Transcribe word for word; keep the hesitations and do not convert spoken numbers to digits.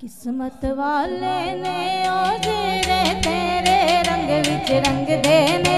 किस्मत वाले ने ओ तेरे तेरे रंग विच रंग देने।